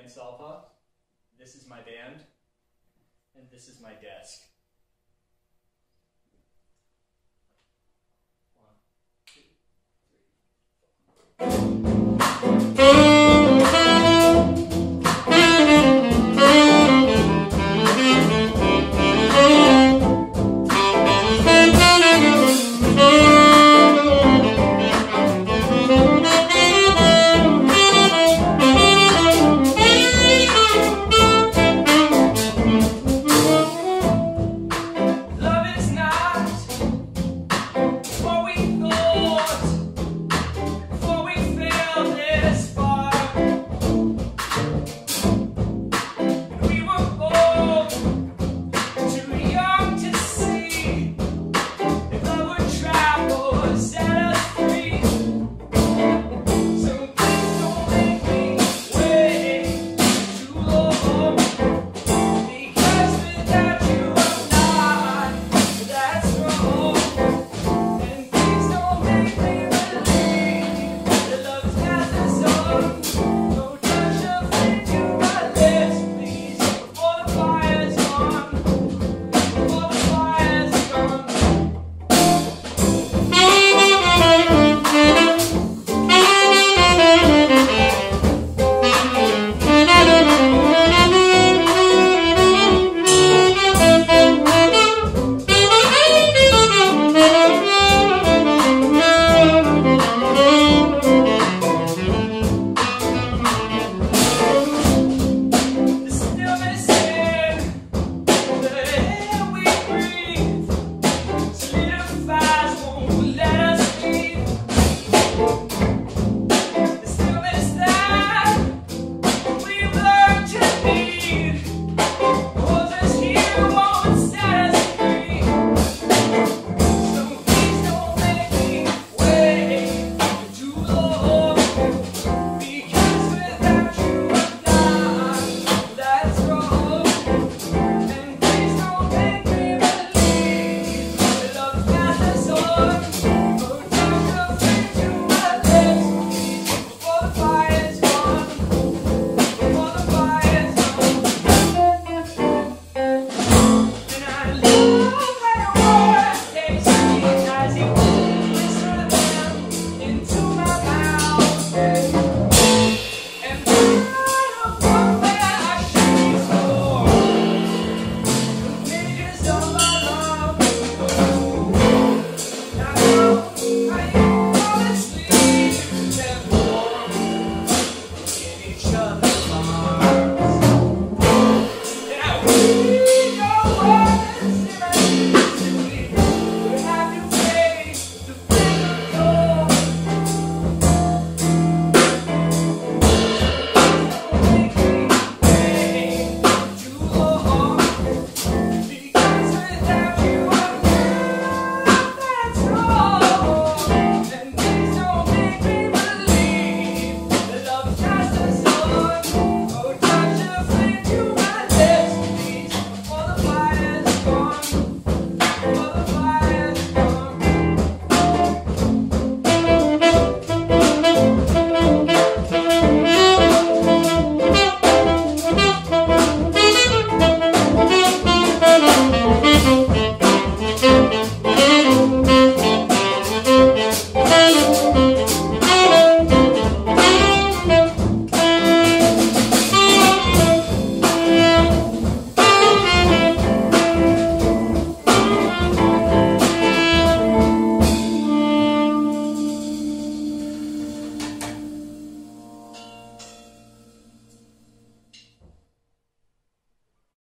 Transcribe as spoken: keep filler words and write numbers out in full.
Dan Salva. This is my band, and this is my desk.